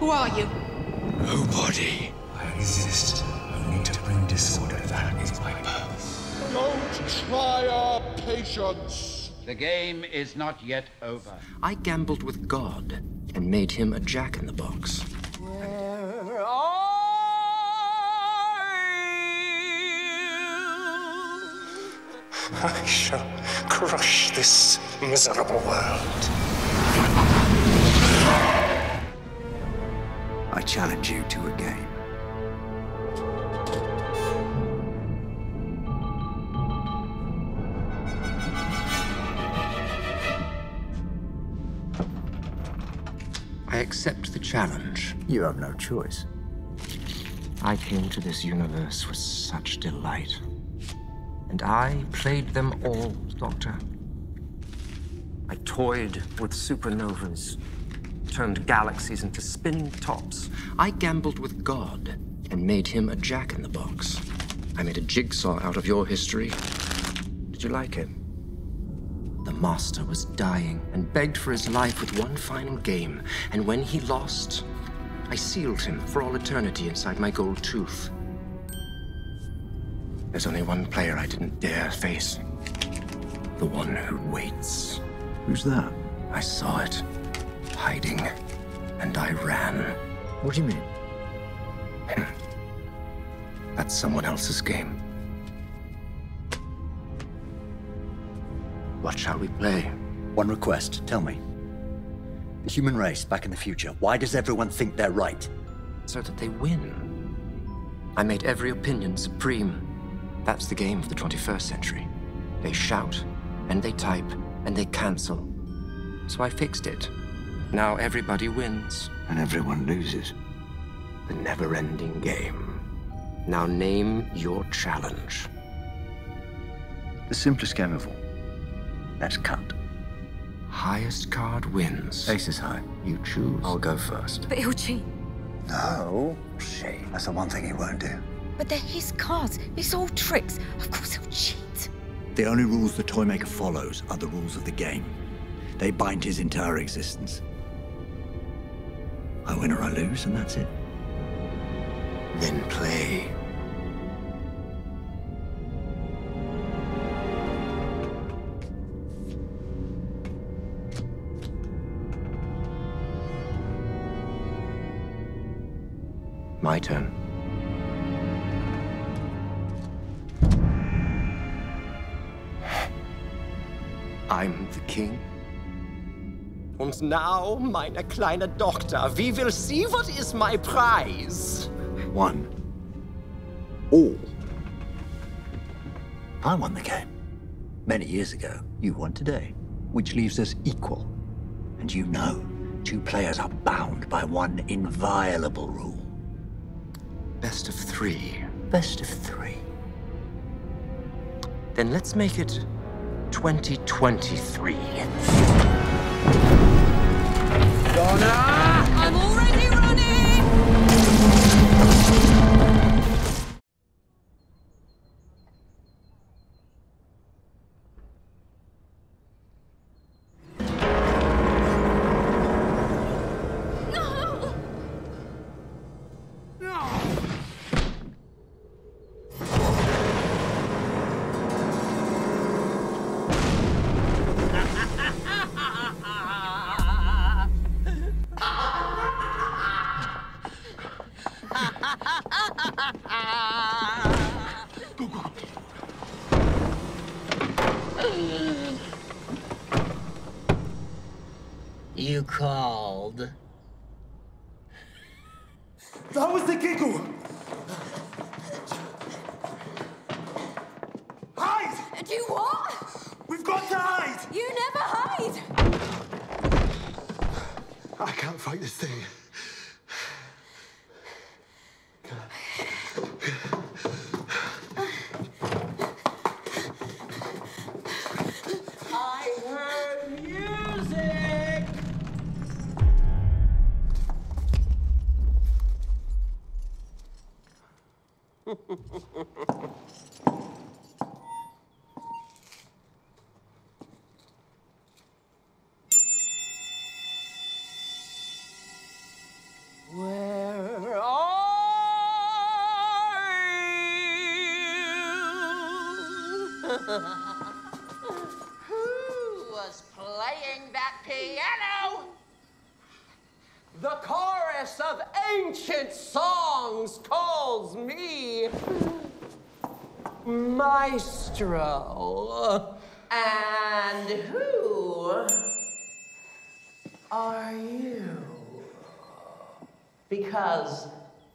Who are you? Nobody. I exist only to bring disorder. That is my purpose. Don't try our patience. The game is not yet over. I gambled with God and made him a jack-in-the-box. Where are you? I shall crush this miserable world. I challenge you to a game. I accept the challenge. You have no choice. I came to this universe with such delight. And I played them all, Doctor. I toyed with supernovas. Turned galaxies into spinning tops. I gambled with God and made him a jack-in-the-box. I made a jigsaw out of your history. Did you like it? The master was dying and begged for his life with one final game. And when he lost, I sealed him for all eternity inside my gold tooth. There's only one player I didn't dare face. The one who waits. Who's that? I saw it. Hiding, and I ran. What do you mean? That's someone else's game. What shall we play? One request, tell me. The human race back in the future, why does everyone think they're right? So that they win. I made every opinion supreme. That's the game of the 21st century. They shout, and they type, and they cancel. So I fixed it. Now everybody wins. And everyone loses. The never-ending game. Now name your challenge. The simplest game of all. Let's cut. Highest card wins. Ace is high. You choose. I'll go first. But he'll cheat. No, cheat. That's the one thing he won't do. But they're his cards. It's all tricks. Of course he'll cheat. The only rules the Toymaker follows are the rules of the game. They bind his entire existence. I win or I lose, and that's it. Then play. My turn. I'm the king. And now, meine kleine Doctor, we will see what is my prize. One. All. I won the game. Many years ago, you won today, which leaves us equal. And you know, two players are bound by one inviolable rule. Best of three. Best of three. Then let's make it 2023. Donna! I'm already running! No! No! You called. That was the giggle. Hide! Do what? We've got to hide! You never hide! I can't fight this thing. Who was playing that piano? The chorus of ancient songs calls me Maestro. And who are you? Because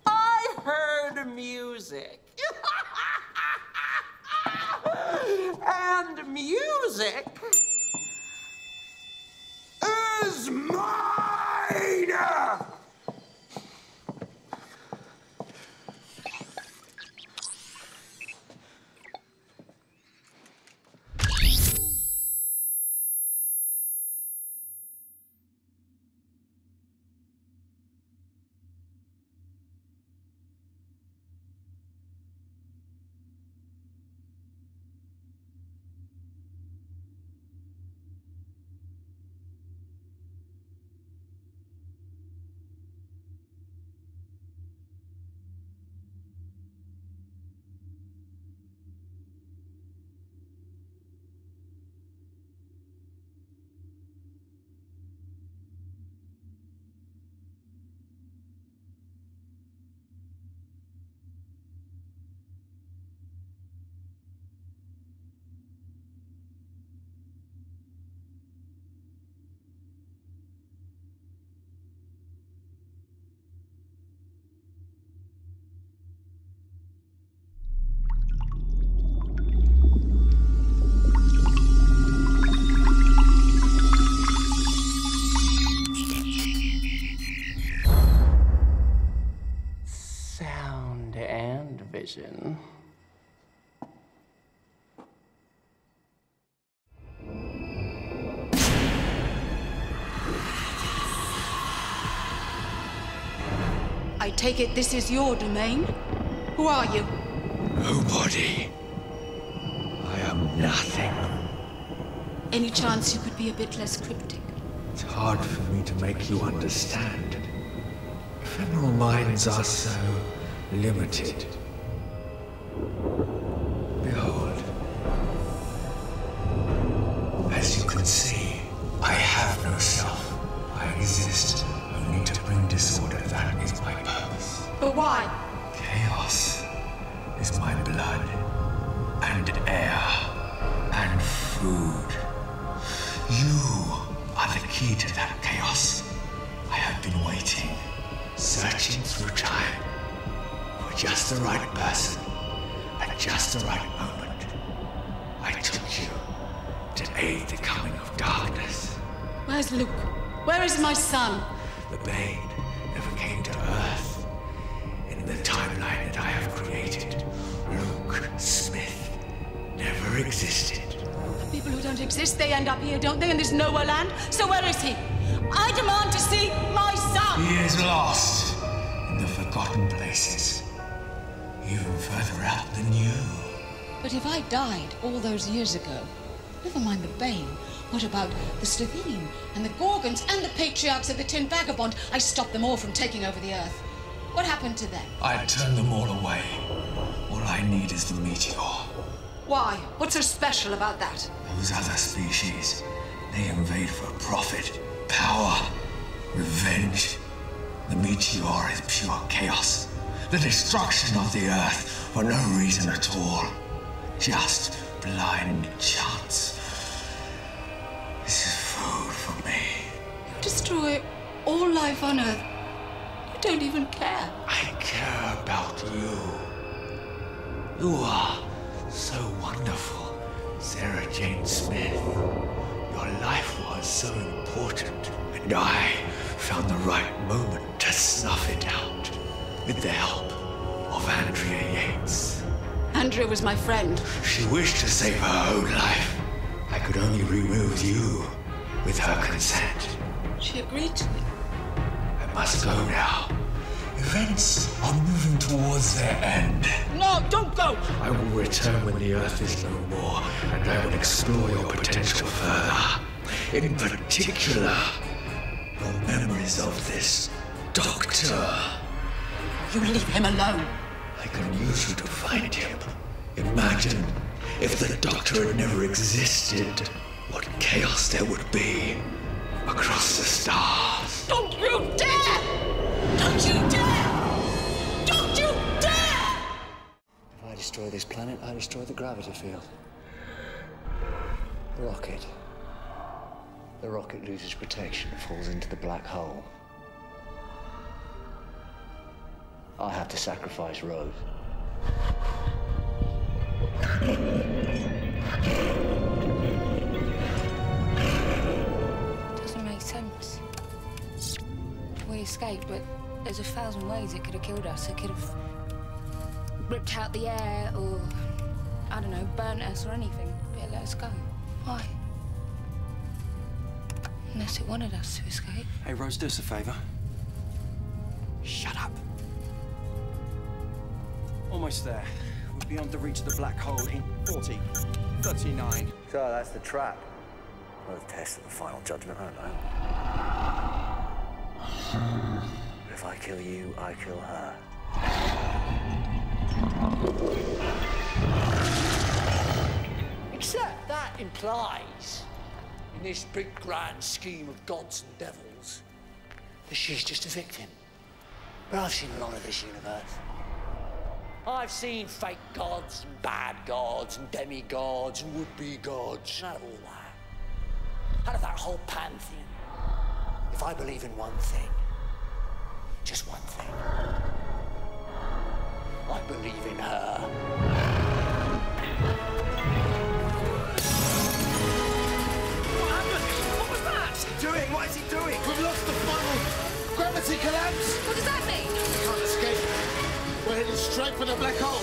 I heard music. And music is mine! Vision. I take it this is your domain? Who are you? Nobody. I am nothing. Any chance you could be a bit less cryptic? It's hard for me to make you understand. Ephemeral minds are so limited. Behold, as you can see, I have no self. I exist only to bring disorder. That is my purpose. But why? Chaos is my blood, and air, and food. You are the key to that chaos. I have been waiting, searching through time, for just the right person. At just the right moment, I took you to aid the coming of darkness. Where's Luke? Where is my son? The Bane never came to Earth. In the timeline that I have created, Luke Smith never existed. The people who don't exist, they end up here, don't they? In this nowhere land? So where is he? I demand to see my son! He is lost in the forgotten places. Even further out than you. But if I died all those years ago, never mind the Bane, what about the Slitheen, and the Gorgons, and the Patriarchs of the Tin Vagabond? I stopped them all from taking over the Earth. What happened to them? I turned them all away. All I need is the meteor. Why? What's so special about that? Those other species, they invade for profit, power, revenge. The meteor is pure chaos. The destruction of the Earth for no reason at all. Just blind chance. This is food for me. You destroy all life on Earth. You don't even care. I care about you. You are so wonderful, Sarah Jane Smith. Your life was so important, and I found the right moment to snuff it out. With the help of Andrea Yates. Andrea was my friend. She wished to save her own life. I could only remove you with her consent. She agreed to it. I must go now. Events are moving towards their end. No, don't go! I will return when the Earth is no more, and I will explore your potential further. In particular, your memories of this doctor. You leave him alone. I can use you to find him. Imagine If the Doctor had never existed, what chaos there would be across the stars. Don't you dare! Don't you dare! Don't you dare! If I destroy this planet, I destroy the gravity field. The rocket. The rocket loses protection and falls into the black hole. I have to sacrifice Rose. It doesn't make sense. We escaped, but there's 1,000 ways it could have killed us. It could have ripped out the air or, I don't know, burnt us or anything. It let us go. Why? Unless it wanted us to escape. Hey, Rose, do us a favor. Shut up. Almost there. We're beyond the reach of the black hole in 40, 39. So that's the trap. Well, the test of the final judgment, aren't I? If I kill you, I kill her. Except that implies, in this big grand scheme of gods and devils, that she's just a victim. But I've seen a lot of this universe. I've seen fake gods and bad gods and demigods and would-be gods. Out of all that. Out of that whole pantheon. If I believe in one thing, just one thing, I believe in her. What happened? What was that? Doing? What is he doing? We've lost the funnel. Gravity collapse. What does that mean? We can't escape. We're heading straight for the black hole.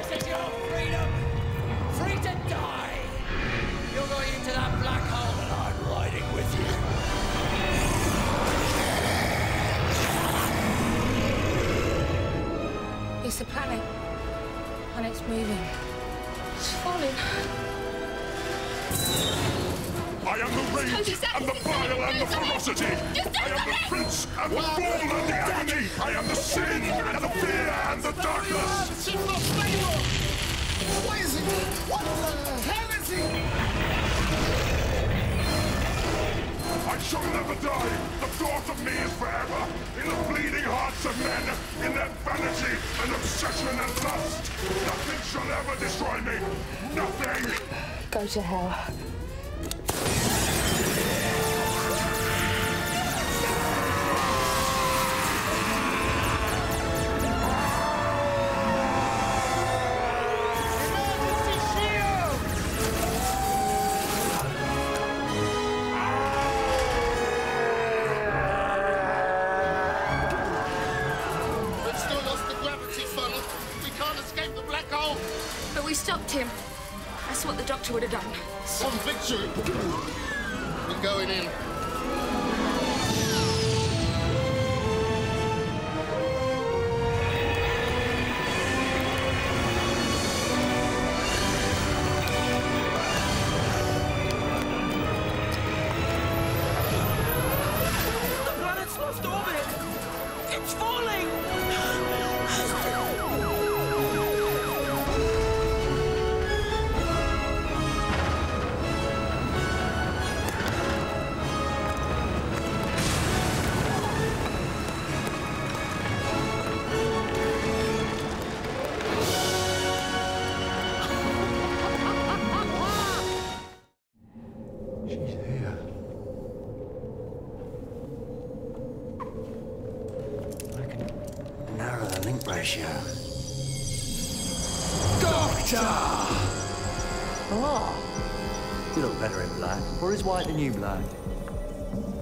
This is your freedom. Free to die. You're going into that black hole and I'm riding with you. It's the planet. And it's moving. It's falling. I am the rage, and the bile, and the ferocity! I am the prince, and the fall, and the agony! I am the sin, and the fear, and the darkness! What is it? What the hell is it? I shall never die! The thought of me is forever! In the bleeding hearts of men, in their vanity, and obsession, and lust! Nothing shall ever destroy me! Nothing! Go to hell. Would have done. Some victory! We're going in. The planet's lost orbit! It's falling! White the new blood.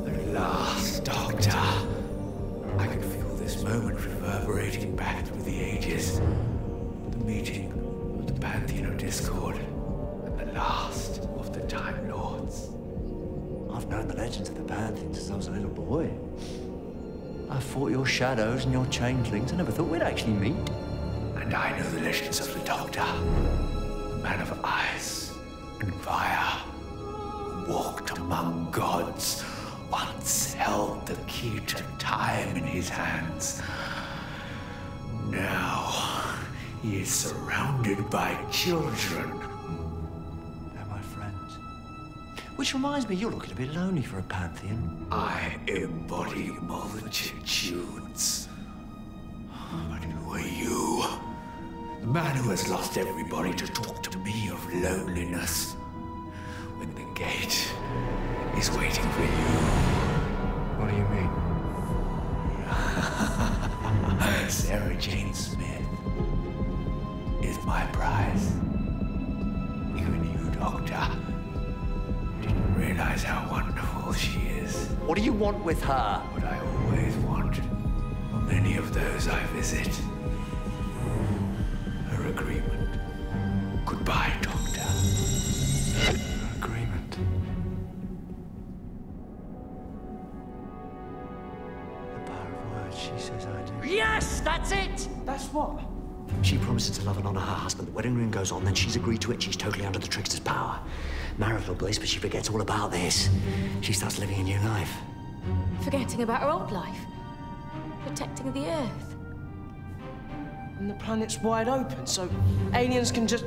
At last, Doctor. I could feel this moment reverberating back through the ages. The meeting of the Pantheon of Discord and the last of the Time Lords. I've known the legends of the Pantheon since I was a little boy. I fought your shadows and your changelings. I never thought we'd actually meet. And I know the legends of the Doctor, the man of ice and fire. Walked among gods, once held the key to time in his hands. Now he is surrounded by children. They're my friends. Which reminds me, you're looking a bit lonely for a pantheon. I embody multitudes. But who are you? The man who has lost everybody to talk to me of loneliness. When the gate is waiting for you. What do you mean? Sarah Jane Smith is my prize. Even you, Doctor, didn't realize how wonderful she is. What do you want with her? What I always want from any of those I visit. Her agreement. Goodbye, Doctor. Her agreement. The power of words, she says I do. Yes, that's it! That's what? She promises to love and honor her husband. The wedding ring goes on, then she's agreed to it. She's totally under the trickster's power. Marital bliss, but she forgets all about this. She starts living a new life. Forgetting about her old life. Protecting the Earth. And the planet's wide open, so aliens can just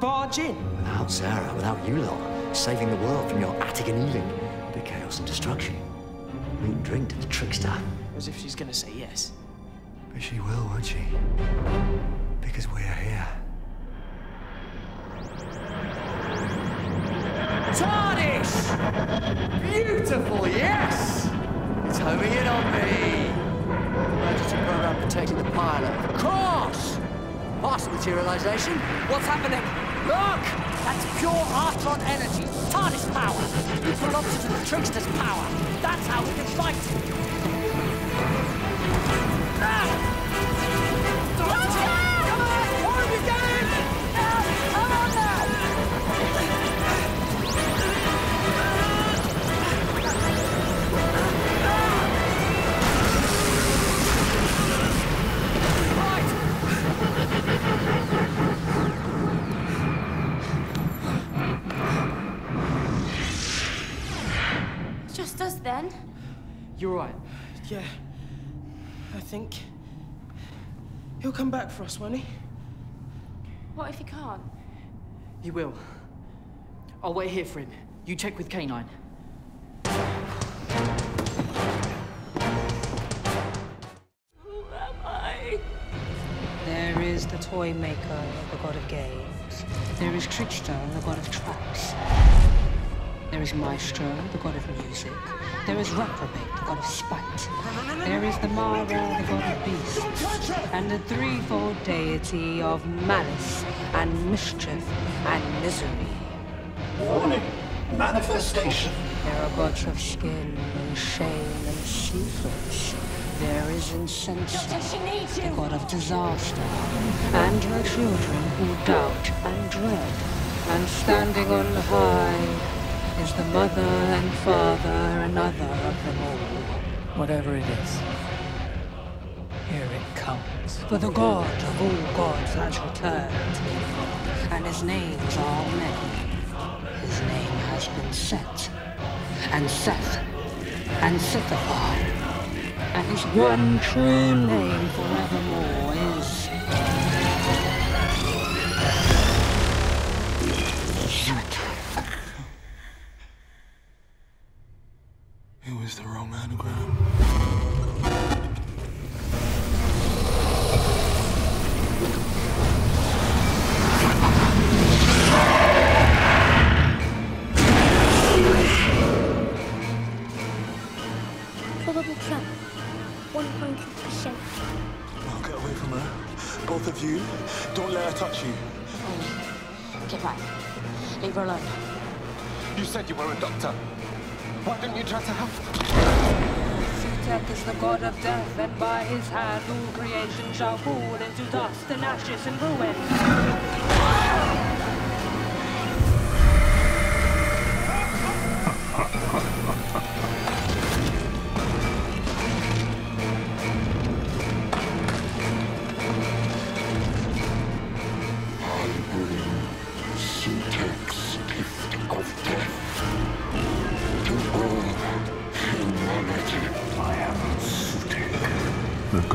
barge in. Without Sarah, without you lot, saving the world from your attic and eating, the chaos and destruction. Meat and drink to the trickster. As if she's gonna say yes. But she will, won't she? Because we're here. TARDIS! Beautiful, yes! It's homing in on me. Emergency program protecting the pilot. Of course! Partial materialization. What's happening? Look! That's pure Artron energy. TARDIS power. Equal opposite to the Trickster's power. That's how we can fight it. Come on! Why are we going? Come on now! Just us then? You're right. Yeah. I think he'll come back for us, won't he? What if he can't? He will. I'll wait here for him. You check with K9. There is the Toymaker, the god of games. There is Trickster, the god of traps. There is Maestro, the god of music. There is Reprobate, the god of spite. There is the Mara, the god of beasts. And the threefold deity of malice and mischief and misery. Warning! Manifestation! There are gods of skin and shame and secrets. There is incense, the god of disaster, and her children who doubt and dread. And standing on high is the mother and father, another of them all. Whatever it is, here it comes. For the god of all gods has returned, and his names are many. His name has been set, and Seth, and Sithified. And his one true name forevermore is... Sutekh. It was the wrong anagram. Probable Trump. 1.2%. I'll get away from her. Both of you, don't let her touch you. Get right. Leave her alone. You said you were a doctor. Why didn't you try to help? Sutekh is the god of death, and by his hand all creation shall fall into dust and ashes and ruin. Sutekh's gift of death to all who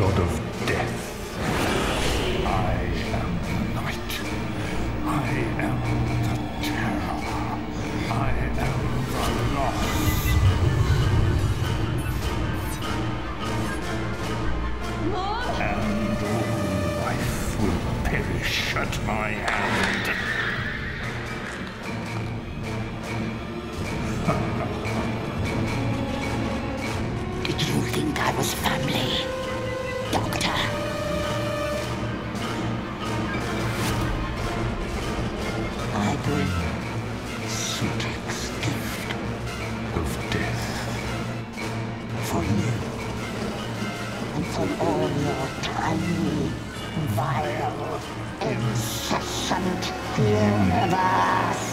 god of death. I am the night. I am the terror. I am the loss. Mom? And all life will perish at my hand. Did you think I was family, Doctor? I bring Sutekh's gift of death for you and for all your tiny, vile, incessant universe.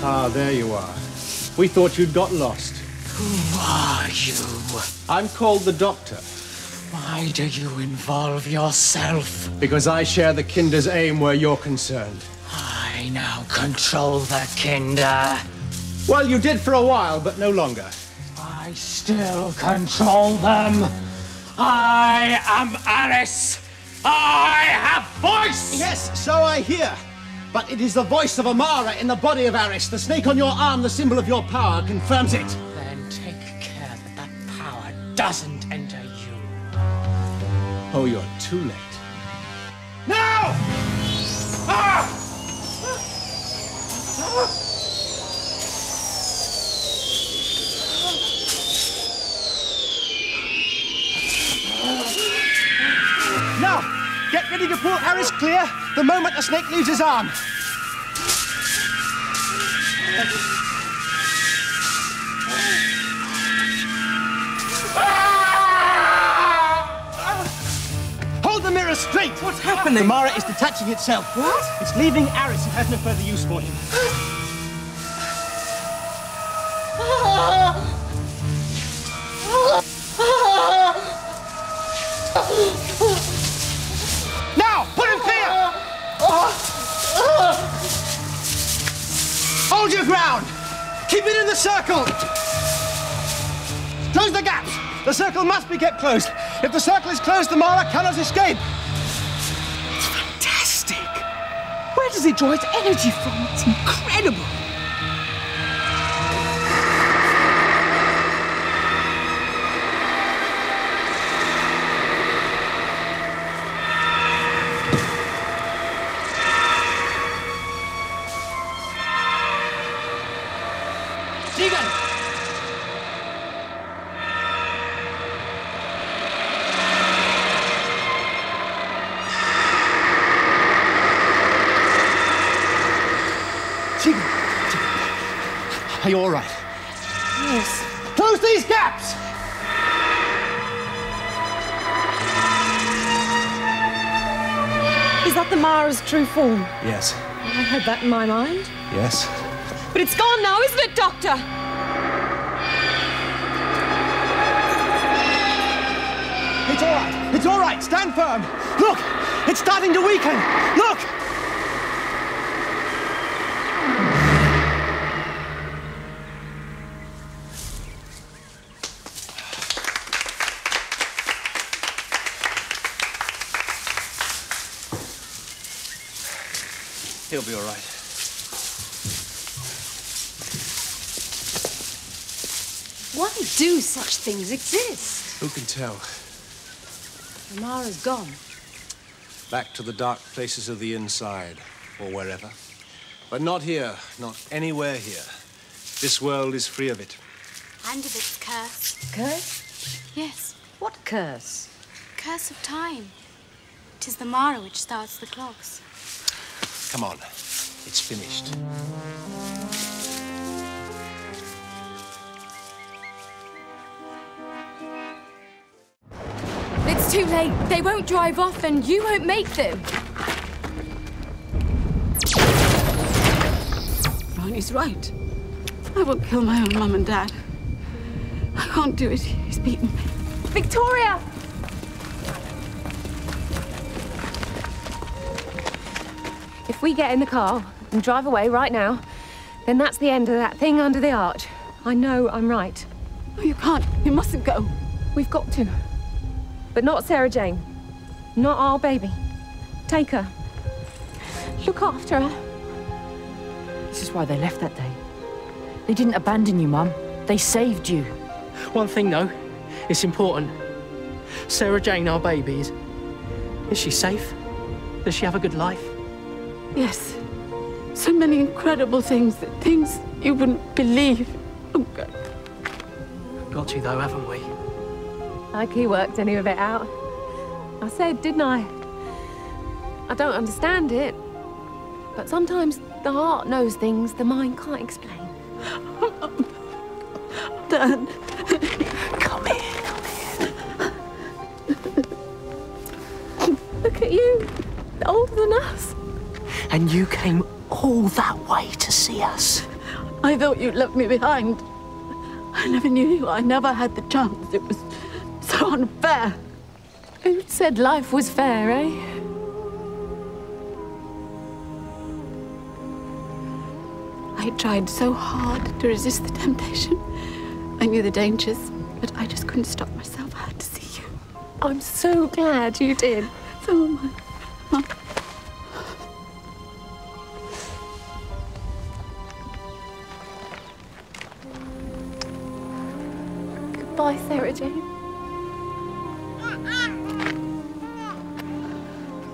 Ah, there you are. We thought you'd got lost. Who are you? I'm called the Doctor. Why do you involve yourself? Because I share the Kinder's aim where you're concerned. I now control the Kinder. Well, you did for a while, but no longer. I still control them. I am Alice. I have voice! Yes, so I hear. But it is the voice of Mara in the body of Horus. The snake on your arm, the symbol of your power, confirms it. Then take care that that power doesn't enter you. Oh, you're too late. Now! Ah! Ah! Now, get ready to pull Horus clear. The moment the snake leaves his arm. Hold the mirror straight. What's happening? The Mara is detaching itself. What? It's leaving Horus. It has no further use for him. Now, put him clear! Hold your ground! Keep it in the circle! Close the gaps! The circle must be kept closed. If the circle is closed, the Mara cannot escape. It's fantastic! Where does it draw its energy from? It's incredible! Are you all right? Yes. Close these gaps! Is that the Mara's true form? Yes. I had that in my mind. Yes. But it's gone now, isn't it, Doctor? It's all right. It's all right. Stand firm. Look! It's starting to weaken. Look! He'll be all right. Why do such things exist? Who can tell? Mara's gone. Back to the dark places of the inside, or wherever. But not here, not anywhere here. This world is free of it. And of its curse. Curse? Yes. What curse? Curse of time. It is the Mara which starts the clocks. Come on, it's finished. It's too late. They won't drive off and you won't make them. Barney's right. I won't kill my own mum and dad. I can't do it. He's beaten me. Victoria! If we get in the car and drive away right now, then that's the end of that thing under the arch. I know I'm right. No, you can't. You mustn't go. We've got to. But not Sarah Jane. Not our baby. Take her. Look after her. This is why they left that day. They didn't abandon you, Mum. They saved you. One thing, though. It's important. Sarah Jane, our baby, is she safe? Does she have a good life? Yes. So many incredible things, things you wouldn't believe. Oh, God. Got you, though, haven't we? Like he worked any of it out. I said, didn't I? I don't understand it. But sometimes the heart knows things the mind can't explain. Dad. Come here, come here. Look at you. Older than us. And you came all that way to see us. I thought you'd left me behind. I never knew you. I never had the chance. It was so unfair. Who said life was fair, eh? I tried so hard to resist the temptation. I knew the dangers, but I just couldn't stop myself. I had to see you. I'm so glad you did. So am I. Mum. Bye, Sarah Jane.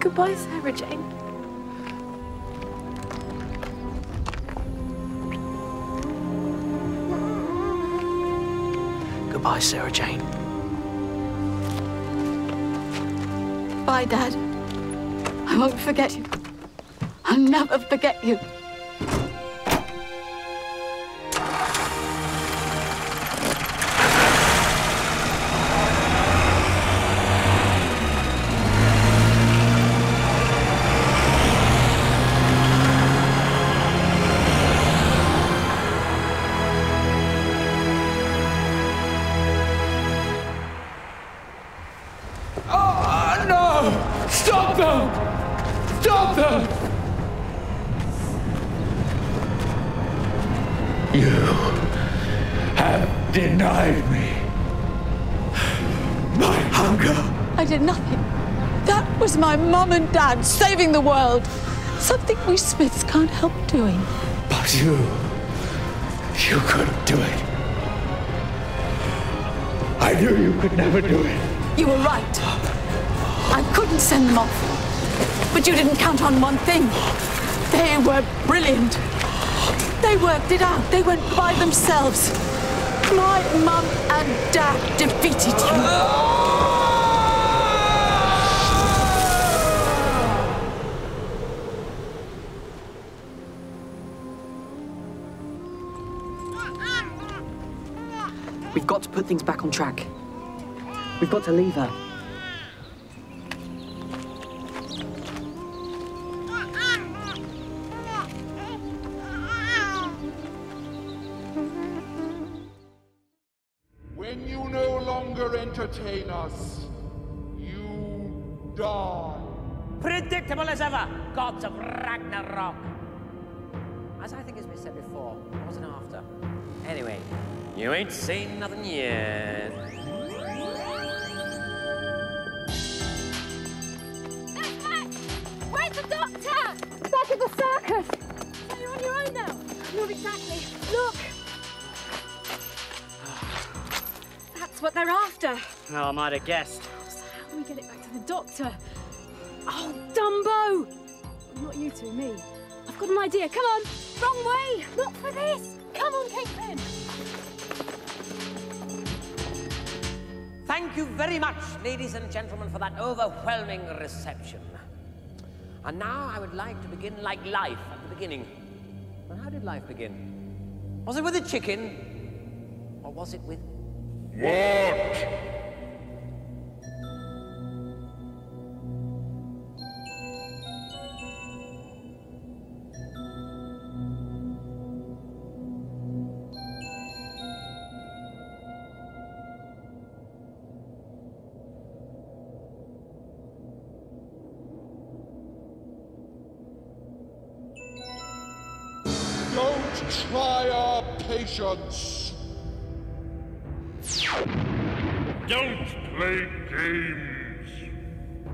Goodbye, Sarah Jane. Goodbye, Sarah Jane. Bye, Dad. I won't forget you. I'll never forget you. Mum and Dad saving the world. Something we Smiths can't help doing. But you couldn't do it. I knew you could never do it. You were right. I couldn't send them off. But you didn't count on one thing. They were brilliant. They worked it out. They went by themselves. My Mum and Dad defeated you. We've got to put things back on track. We've got to leave her. When you no longer entertain us, you die. Predictable as ever, gods of Ragnarok. As I think it's been said before, I wasn't after. Anyway. You ain't seen nothing yet. That's back! Where's the doctor? Back at the circus! So you're on your own now? Not exactly. Look! That's what they're after. No, I might have guessed. So how do we get it back to the doctor? Oh, Dumbo! Not you two, me. I've got an idea. Come on! Wrong way! Not for this! Come on, Caitlin! Thank you very much, ladies and gentlemen, for that overwhelming reception. And now I would like to begin like life at the beginning. Well, how did life begin? Was it with a chicken? Or was it with... What? Try our patience. Don't play games.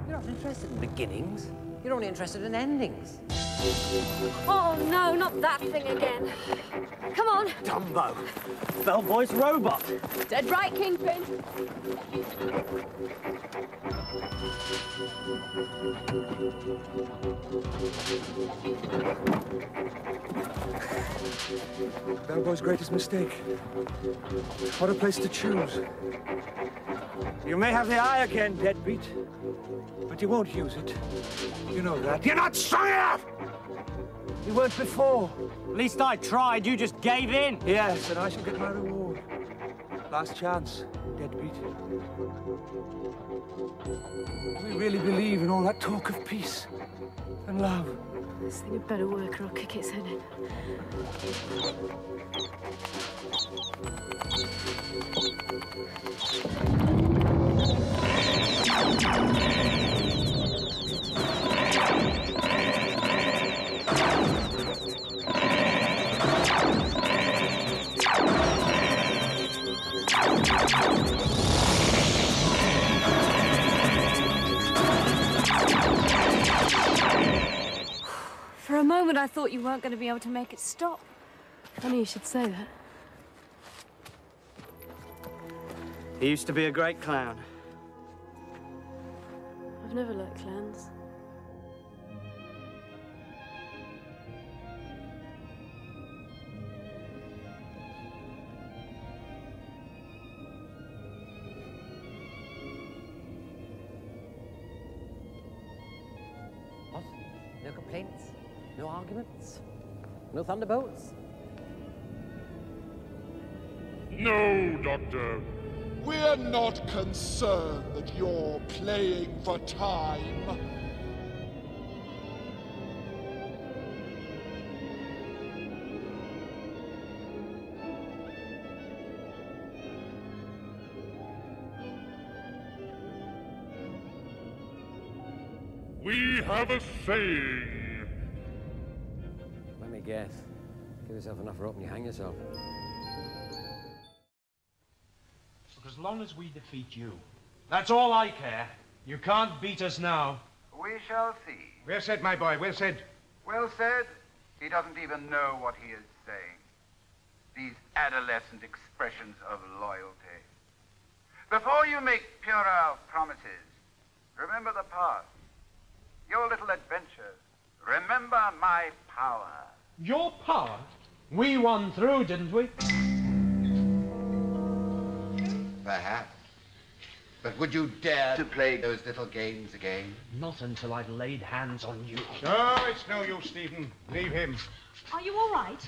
You're not interested in beginnings. You're only interested in endings. Oh, no, not that thing again. Come on. Dumbo. Bellboy's robot. Dead right, Kingpin. Bellboy's greatest mistake. What a place to choose. You may have the eye again, deadbeat, but you won't use it. You know that. You're not strong enough! You weren't before. At least I tried. You just gave in. Yes, and I shall get my reward. Last chance, deadbeat. We really believe in all that talk of peace and love. This thing had better work or I'll kick its head in. For a moment, I thought you weren't going to be able to make it stop. Funny you should say that. He used to be a great clown. I've never liked clowns. What? No complaints? No arguments? No thunderbolts? No, Doctor. We're not concerned that you're playing for time. We have a saying. Let me guess. Give yourself enough rope and you hang yourself. As long as we defeat you, that's all I care. You can't beat us now. We shall see. Well said, my boy, well said. Well said? He doesn't even know what he is saying. These adolescent expressions of loyalty. Before you make puerile promises, remember the past. Your little adventures. Remember my power. Your power? We won through, didn't we? Perhaps. But would you dare to play those little games again? Not until I've laid hands on you. Oh, it's no use, Stephen. Leave him. Are you all right?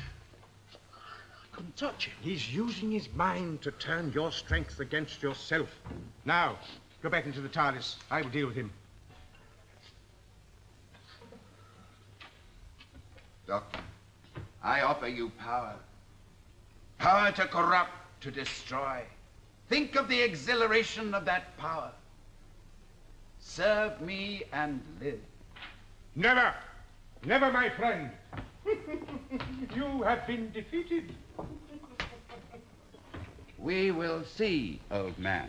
I couldn't touch him. He's using his mind to turn your strength against yourself. Now, go back into the TARDIS. I will deal with him. Doctor, I offer you power. Power to corrupt, to destroy. Think of the exhilaration of that power. Serve me and live. Never! Never, my friend. You have been defeated. We will see, old man.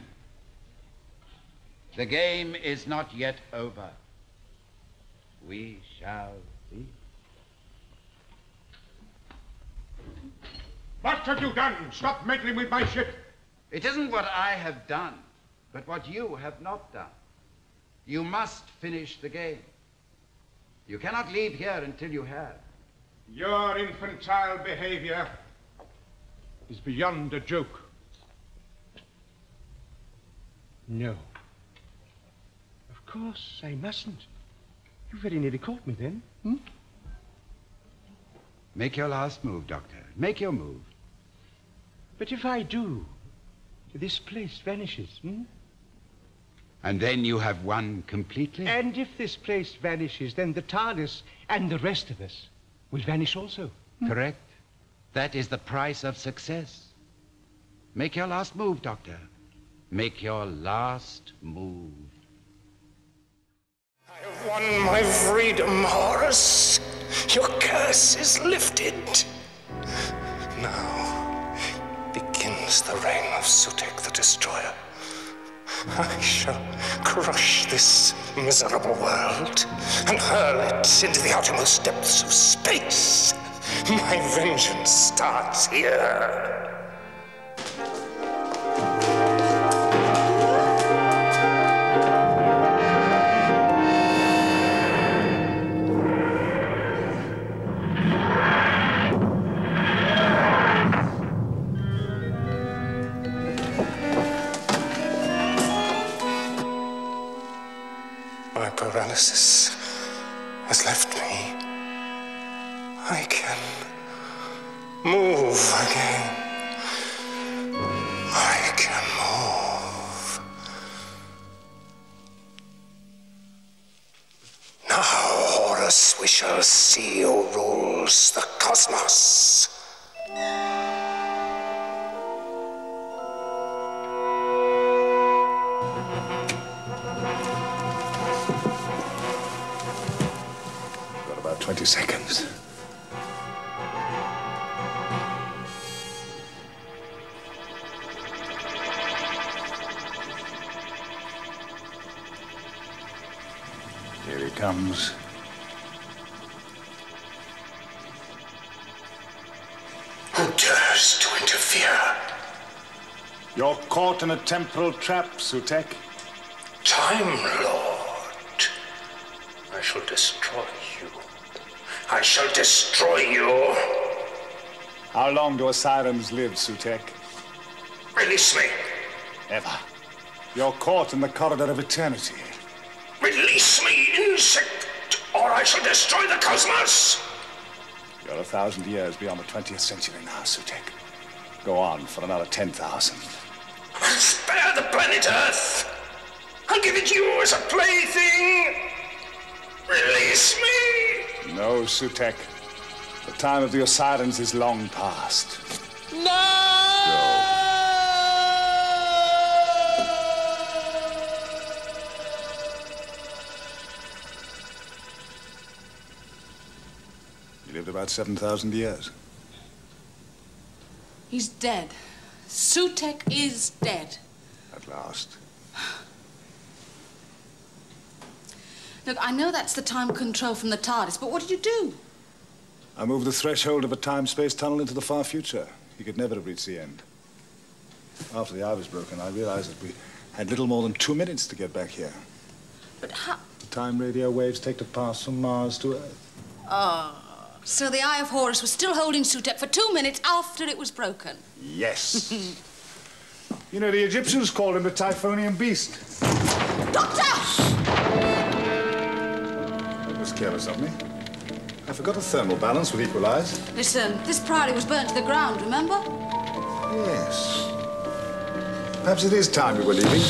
The game is not yet over. We shall see. What have you done? Stop meddling with my ship. It isn't what I have done, but what you have not done. You must finish the game. You cannot leave here until you have. Your infantile behavior is beyond a joke. No. Of course, I mustn't. You very nearly caught me then, hmm? Make your last move, Doctor. Make your move. But if I do, this place vanishes, hmm? And then you have won completely? And if this place vanishes, then the TARDIS and the rest of us will vanish also. Hmm? Correct. That is the price of success. Make your last move, Doctor. Make your last move. I have won my freedom, Horus. Your curse is lifted. Now begins the reign of Sutekh the Destroyer. I shall crush this miserable world and hurl it into the outermost depths of space. My vengeance starts here. Paralysis has left me. I can move again. I can move. Now, Horus, we shall see who rules the cosmos. Seconds. Here he comes. Who dares to interfere? You're caught in a temporal trap, Sutekh. Time Lord, I shall destroy you. I shall destroy you. How long do Osirans live, Sutekh? Release me. Ever. You're caught in the corridor of eternity. Release me, insect, or I shall destroy the cosmos. You're 1,000 years beyond the 20th century now, Sutekh. Go on for another 10,000. Spare the planet Earth. I'll give it you as a plaything. Release me. No, Sutekh. The time of the Osirans is long past. No! He lived about 7,000 years. He's dead. Sutekh is dead. At last. Look, I know that's the time control from the TARDIS, but what did you do? I moved the threshold of a time-space tunnel into the far future. He could never have reached the end. After the eye was broken, I realized that we had little more than 2 minutes to get back here. But how... The time radio waves take to pass from Mars to Earth. Oh, so the Eye of Horus was still holding Sutekh for 2 minutes after it was broken. Yes. You know, the Egyptians called him the Typhonian Beast. Doctor! Careless of me. I forgot a thermal balance would equalize. Listen, this priory was burnt to the ground, remember? Yes. Perhaps it is time we were leaving.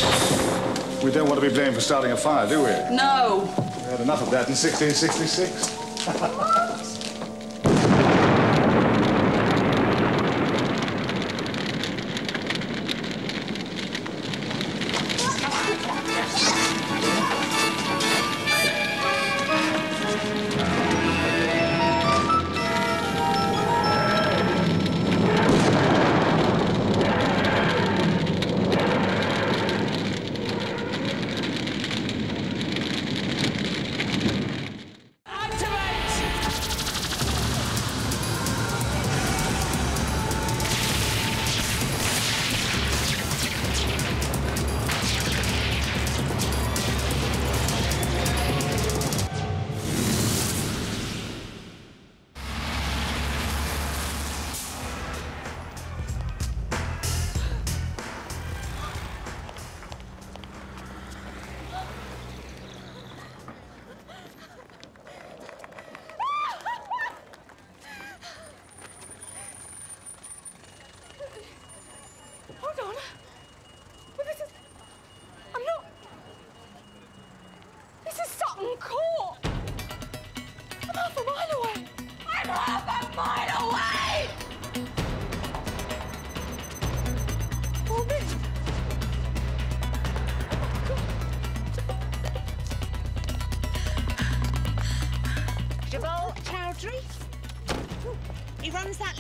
We don't want to be blamed for starting a fire, do we? No. We had enough of that in 1666.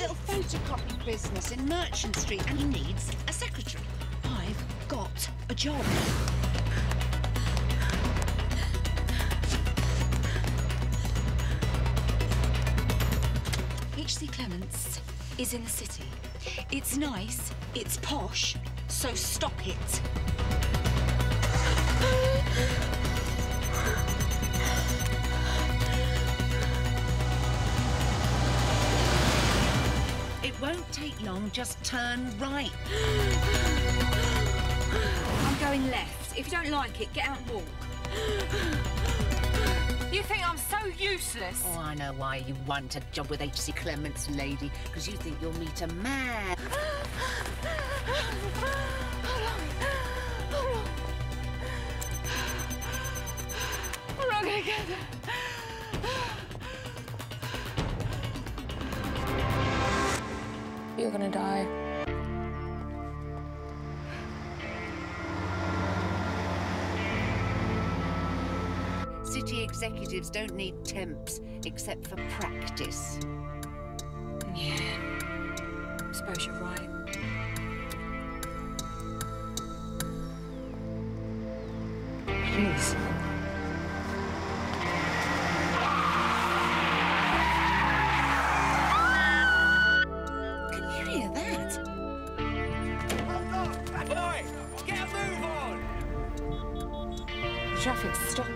little photocopy business in Merchant Street and he needs a secretary. I've got a job. H.C. Clements is in the city. It's nice, it's posh, so stop it. It won't take long, just turn right. I'm going left. If you don't like it, get out and walk. You think I'm so useless? Oh, I know why you want a job with H.C. Clements, lady, because you think you'll meet a man. Hold on. We're not going to get there. You're gonna die. City executives don't need temps, except for practice. Yeah, I suppose you're right. Please. Tell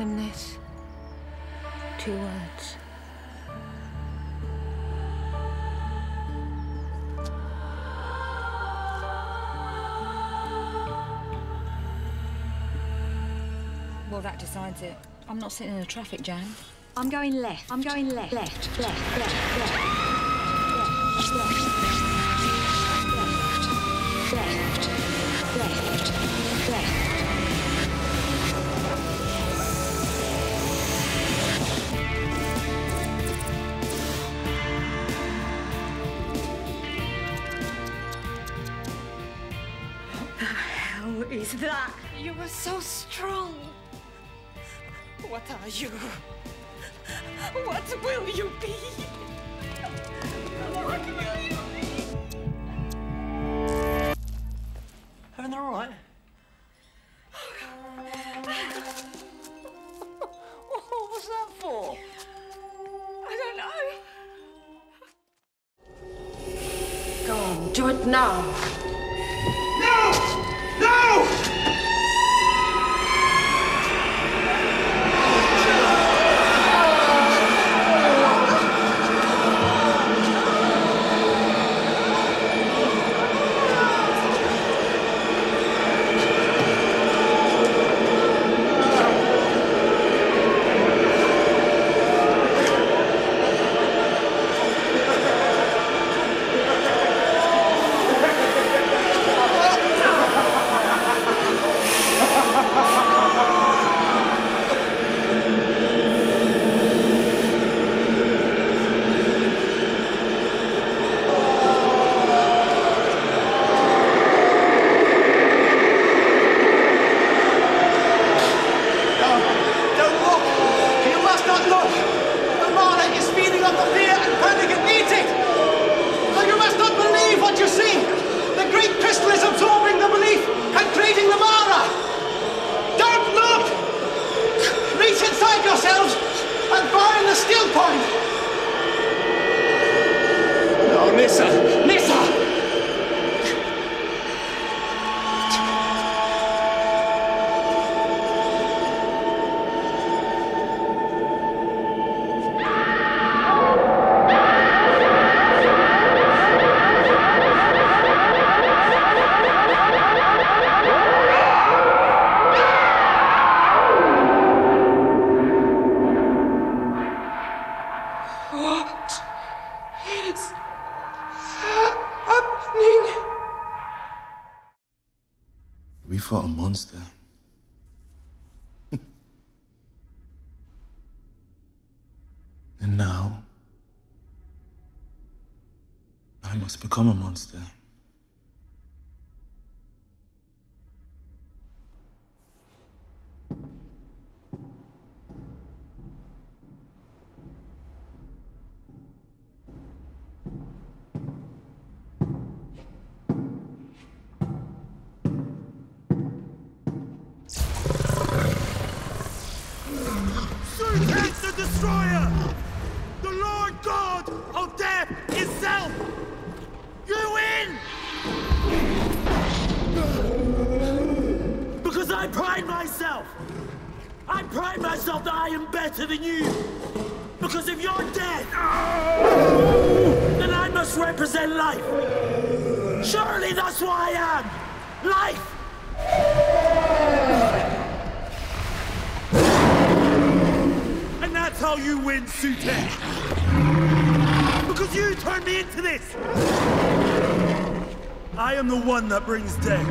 him this. 2 words. Well, that decides it. I'm not sitting in a traffic jam. I'm going left. I'm going left. Left, left, left, left. Left, left, left, left, left, left, left. That. You were so strong. What are you? What will you be? What will you be? Everything all right? What was that for? I don't know. Go on, do it now. And now, I must become a monster. pride myself that I am better than you. Because if you're dead, then I must represent life. Surely that's what I am. Life. And that's how you win, Sutekh. Because you turned me into this. I am the one that brings death.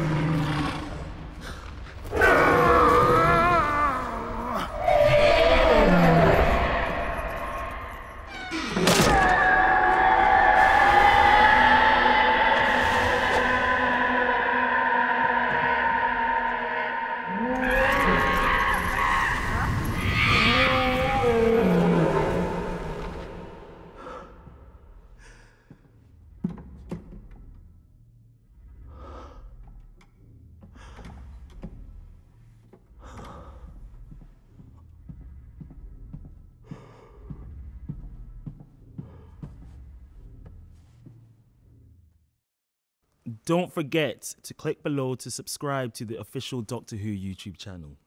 Don't forget to click below to subscribe to the official Doctor Who YouTube channel.